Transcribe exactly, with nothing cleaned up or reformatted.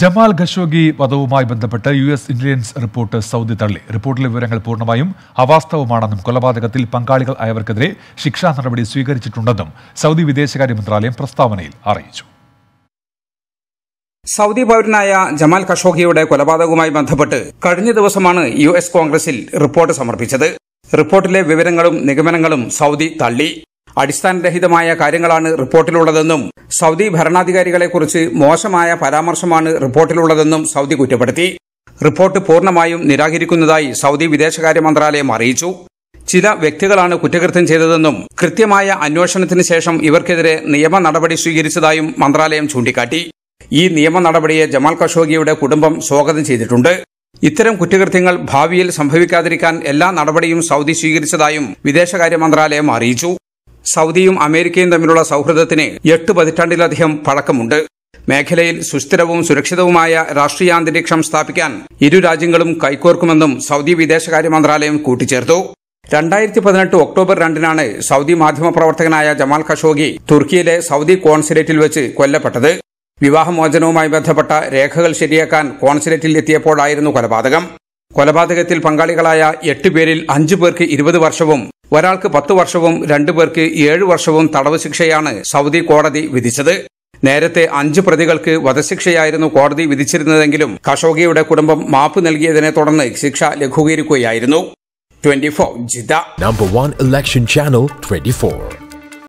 Jamal Khashoggi വധവുമായി ബന്ധപ്പെട്ട് U S intelligence report Saudi തള്ളി. റിപ്പോർട്ടിലെ വിവരങ്ങൾ പൂർണ്ണമായും അവാസ്തവമാണെന്നും കൊലപാതകത്തിൽ പങ്കാളികൾ ആയവർക്കെതിരെ ശിക്ഷാ നടപടി സ്വീകരിച്ചിട്ടുണ്ടെന്നും സൗദി വിദേശകാര്യ മന്ത്രാലയം പ്രസ്താവനയിൽ അറിയിച്ചു. സൗദി പൗരനായ ജമാൽ ഖഷോഗിയുടെ കൊലപാതകവുമായി ബന്ധപ്പെട്ട് കഴിഞ്ഞ ദിവസമാണ് യു എസ് കോൺഗ്രസിൽ റിപ്പോർട്ട് സമർപ്പിച്ചത്. റിപ്പോർട്ടിലെ വിവരങ്ങളും നിഗമനങ്ങളും സൗദി തള്ളി. അടിസ്ഥാനരഹിതമായ കാര്യങ്ങളാണ് റിപ്പോർട്ടിലുള്ളതെന്നും സൗദി ഭരണാധികാരികളെക്കുറിച്ച് മോശമായ പരാമർശമാണ് റിപ്പോർട്ടിലുള്ളതെന്നും സൗദി കുറ്റപ്പെടുത്തി. റിപ്പോർട്ട് പൂർണ്ണമായും നിരാകരിക്കുന്നതായി സൗദി വിദേശകാര്യ മന്ത്രാലയം അറിയിച്ചു. ചില വ്യക്തികളാണ് കുറ്റകൃത്യം ചെയ്തതെന്നും കൃത്യമായ അന്വേഷണത്തിന് ശേഷം ഇവർക്കെതിരെ നിയമ നടപടി സ്വീകരിച്ചതായും മന്ത്രാലയം ചൂണ്ടിക്കാട്ടി. ഈ നിയമ നടപടിയെ ജമാൽ ഖഷോഗിയുടെ കുടുംബം സ്വാഗതം ചെയ്തിട്ടുണ്ട്. ഇത്തരം കുറ്റകൃത്യങ്ങൾ ഭാവിയിൽ സംഭവിക്കാതിരിക്കാൻ എല്ലാ നടപടിയും സൗദി സ്വീകരിച്ചതായും വിദേശകാര്യ മന്ത്രാലയം അറിയിച്ചു. സൗദിയും അമേരിക്കയും തമ്മിലുള്ള സൌഹൃദത്തിന് എട്ട് പതിറ്റാണ്ടിലധികം പഴക്കമുണ്ട്. മേഖലയിൽ സുസ്ഥിരവും സുരക്ഷിതവുമായ രാഷ്ട്രീയാന്തരീക്ഷം സ്ഥാപിക്കാൻ ഇരു രാജ്യങ്ങളും കൈകോർക്കുമെന്നും സൗദി വിദേശകാര്യ മന്ത്രാലയം കൂട്ടിച്ചേർത്തു. രണ്ടായിരത്തി പതിനെട്ട് ഒക്ടോബർ രണ്ടിനാണ് സൗദി മാധ്യമപ്രവർത്തകനായ ജമാൽ ഖഷോഗി തുർക്കിയിലെ സൗദി കോൺസുലേറ്റിൽ വെച്ച് കൊല്ലപ്പെട്ടത്. വിവാഹമോചനവുമായി ബന്ധപ്പെട്ട രേഖകൾ ശരിയാക്കാൻ കോൺസുലേറ്റിൽ എത്തിയപ്പോഴായിരുന്നു കൊലപാതകം. കൊലപാതകത്തിൽ പങ്കാളികളായ എട്ട് പേരിൽ അഞ്ചു പേർക്ക് ഇരുപത് വർഷവും ഒരാൾക്ക് പത്ത് വർഷവും രണ്ടു പേർക്ക് ഏഴ് വർഷവും തടവ് ശിക്ഷയാണ് സൗദി കോടതി വിധിച്ചത്. നേരത്തെ അഞ്ച് പ്രതികൾക്ക് വധശിക്ഷയായിരുന്നു കോടതി വിധിച്ചിരുന്നതെങ്കിലും ഖഷോഗിയുടെ കുടുംബം മാപ്പ് നൽകിയതിനെ തുടർന്ന് ശിക്ഷ ലഘൂകരിക്കുകയായിരുന്നു. Twenty four Jeddah.